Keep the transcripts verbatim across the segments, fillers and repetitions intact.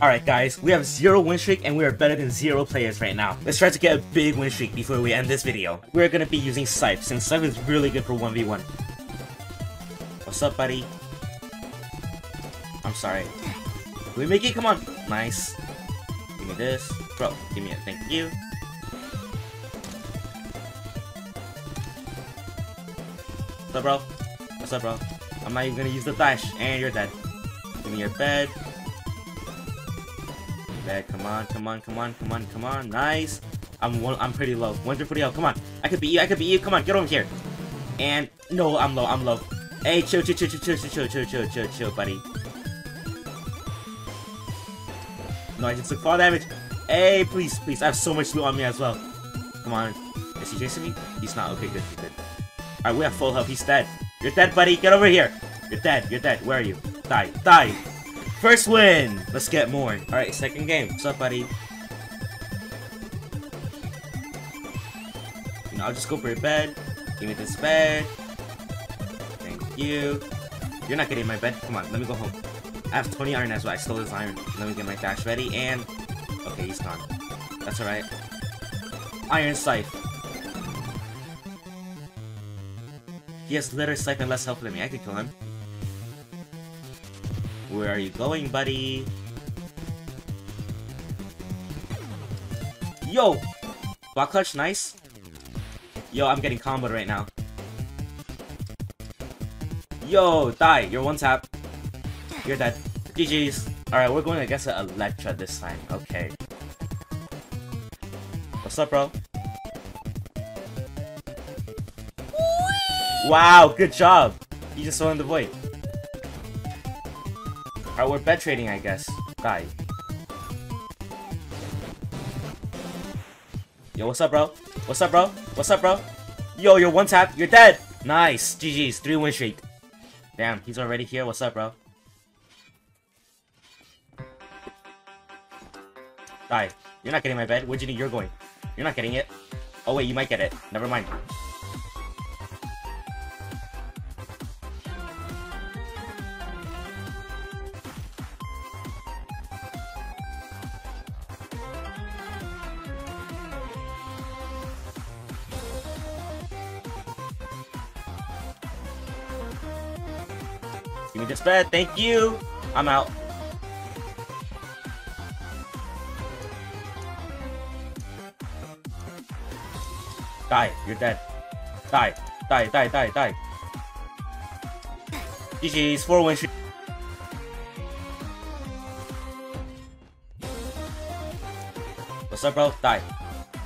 Alright guys, we have zero win streak and we are better than zero players right now. Let's try to get a big win streak before we end this video. We're gonna be using Scythe, since Scythe is really good for one v one. What's up, buddy? I'm sorry. We make it, come on! Nice. Give me this. Bro, give me a thank you. What's up, bro? What's up, bro? I'm not even gonna use the dash, and you're dead. Give me your bed. Bed, come on, come on, come on, come on, come on. Nice. I'm one, I'm pretty low. one forty health. Come on. I could beat you. I could beat you. Come on, get over here. And no, I'm low. I'm low. Hey, chill, chill, chill, chill, chill, chill, chill, chill, chill, chill, buddy. No, I just took fall damage. Hey, please, please. I have so much loot on me as well. Come on. Is he chasing me? He's not. Okay, good, good. Alright, we have full health. He's dead. You're dead, buddy. Get over here. You're dead. You're dead. Where are you? Die. Die. First win. Let's get more. Alright, second game. What's up, buddy? You know, I'll just go for your bed. Give me this bed. Thank you. You're not getting my bed. Come on. Let me go home. I have twenty iron as well. I stole his iron. Let me get my dash ready and... Okay, he's gone. That's alright. Iron Scythe. He has litter scythe and less health than me. I can kill him. Where are you going, buddy? Yo! Block clutch, nice. Yo, I'm getting comboed right now. Yo, die. You're one tap. You're dead. G G's. Alright, we're going against an Electra this time. Okay. What's up, bro? Whee! Wow, good job! You just fell in the void. Alright, we're bed trading, I guess. Die. Yo, what's up, bro? What's up, bro? What's up, bro? Yo, you're one tap. You're dead! Nice! G G's. Three win streak. Damn, he's already here. What's up, bro? Die. You're not getting my bed. Where'd you need? You're going. You're not getting it. Oh wait, you might get it. Never mind. Give me this bed. Thank you. I'm out. Die, you're dead. Die, die, die, die, die. G G's, four win streak. What's up, bro? Die.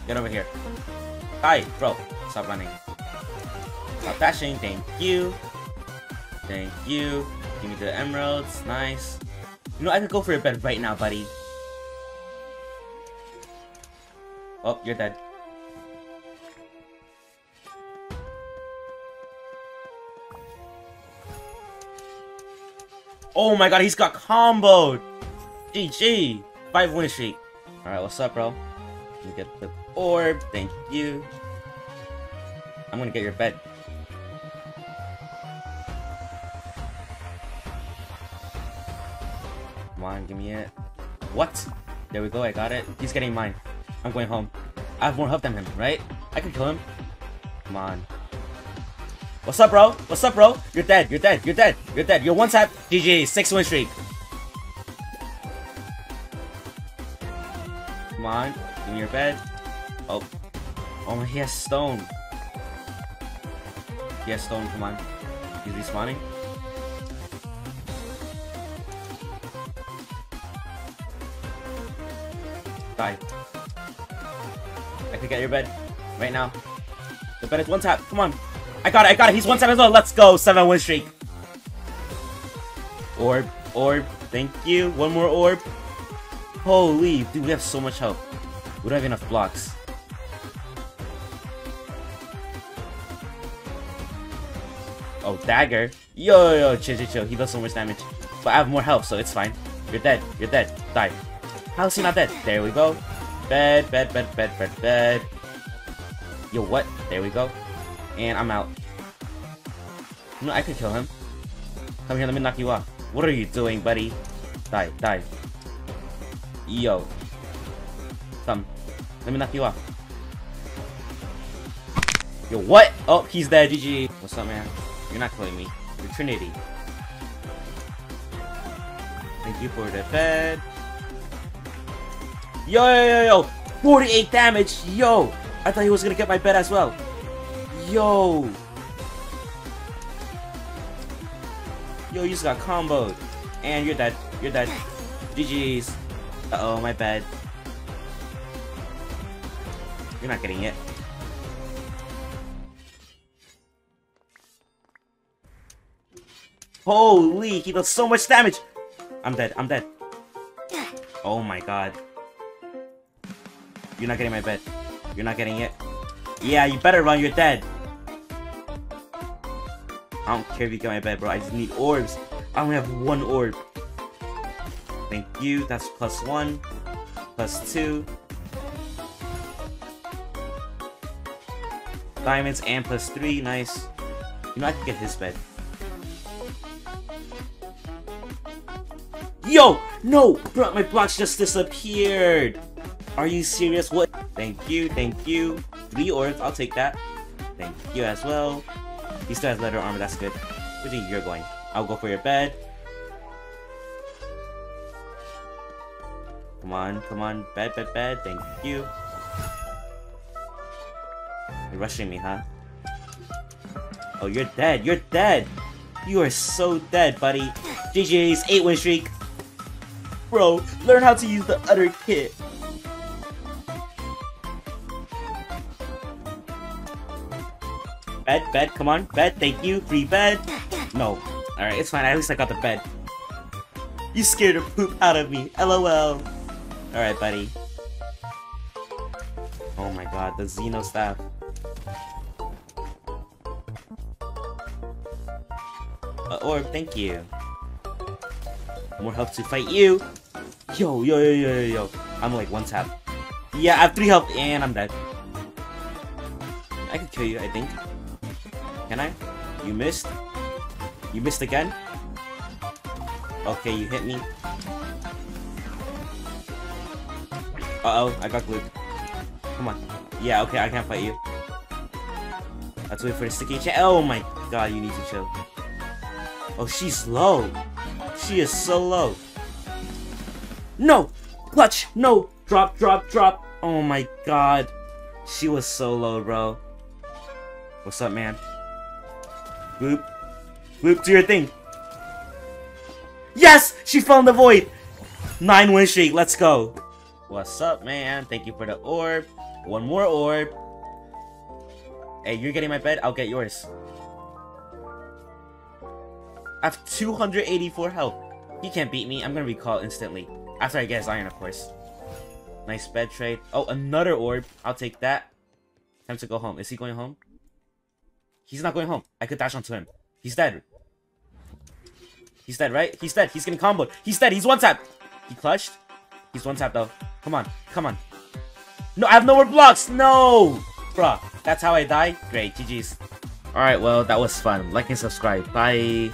Get over here. Die, bro. Stop running. Stop dashing. Thank you. Thank you. Give me the emeralds. Nice. You know, I could go for your bed right now, buddy. Oh, you're dead. Oh my god, he's got comboed! G G! five win streak. Alright, what's up, bro? Let me get the orb. Thank you. I'm gonna get your bed. Come on, give me it. What? There we go, I got it. He's getting mine. I'm going home. I have more health than him, right? I can kill him. Come on. What's up, bro? What's up, bro? You're dead. You're dead. You're dead. You're dead. You're one tap. G G. Six win streak. Come on. Give me your bed. Oh. Oh, he has stone. He has stone. Come on. He's respawning. Die. I could get your bed. Right now. The bed is one tap. Come on. I got it, I got it, he's one time as well, let's go, seven win streak. Orb, orb, thank you, one more orb. Holy, dude, we have so much health. We don't have enough blocks. Oh, dagger. Yo, yo, chill, chill, chill, he does so much damage. But I have more health, so it's fine. You're dead, you're dead, die. How is he not dead? There we go. Bed, bed, bed, bed, bed, bed. Yo, what? There we go. And I'm out. No, I could kill him. Come here, let me knock you off. What are you doing, buddy? Die, die. Yo. Come. Let me knock you off. Yo, what? Oh, he's there. G G. What's up, man? You're not killing me. You're Trinity. Thank you for the fed. Yo, yo, yo, yo. forty-eight damage. Yo. I thought he was going to get my bed as well. Yo. Yo, you just got comboed. And you're dead. You're dead. G G's. Uh-oh, my bad. You're not getting it. Holy, he does so much damage! I'm dead, I'm dead. Oh my god. You're not getting my bed. You're not getting it. Yeah, you better run, you're dead. I don't care if you get my bed, bro. I just need orbs. I only have one orb. Thank you. That's plus one. Plus two. Diamonds and plus three. Nice. You know, I can get his bed. Yo! No! Bro, my blocks just disappeared! Are you serious? What? Thank you. Thank you. Three orbs. I'll take that. Thank you as well. He still has leather armor. That's good. Where do you think you're going? I'll go for your bed. Come on, come on, bed, bed, bed, thank you. You're rushing me, huh? Oh, you're dead, you're dead! You are so dead, buddy. G G's, eight win streak. Bro, learn how to use the other kit. Bed, bed, come on, bed, thank you, free bed. No, alright, it's fine, at least I got the bed. You scared the poop out of me, lol. Alright, buddy. Oh my god, the Xeno staff. Uh, orb, thank you. More health to fight you. Yo, yo, yo, yo, yo, yo. I'm like one tap. Yeah, I have three health and I'm dead. I could kill you, I think. Can I? You missed. You missed again. Okay, you hit me. Uh-oh, I got glued. Come on. Yeah, okay, I can't fight you. Let's wait for the sticky chat. Oh my god, you need to chill. Oh, she's low. She is so low. No! Clutch! No! Drop, drop, drop! Oh my god. She was so low, bro. What's up, man? Bloop. Bloop, do your thing. Yes! She fell in the void! Nine win streak, let's go. What's up, man? Thank you for the orb. One more orb. Hey, you're getting my bed, I'll get yours. I have two hundred eighty-four health. He can't beat me, I'm gonna recall instantly. After I get his iron, of course. Nice bed trade. Oh, another orb, I'll take that. Time to go home, is he going home? He's not going home, I could dash onto him. He's dead. He's dead, right? He's dead, he's getting comboed. He's dead, he's one tap. He clutched? He's one tap though. Come on, come on. No, I have no more blocks! No! Bruh, that's how I die? Great, G G's. Alright, well, that was fun. Like and subscribe. Bye.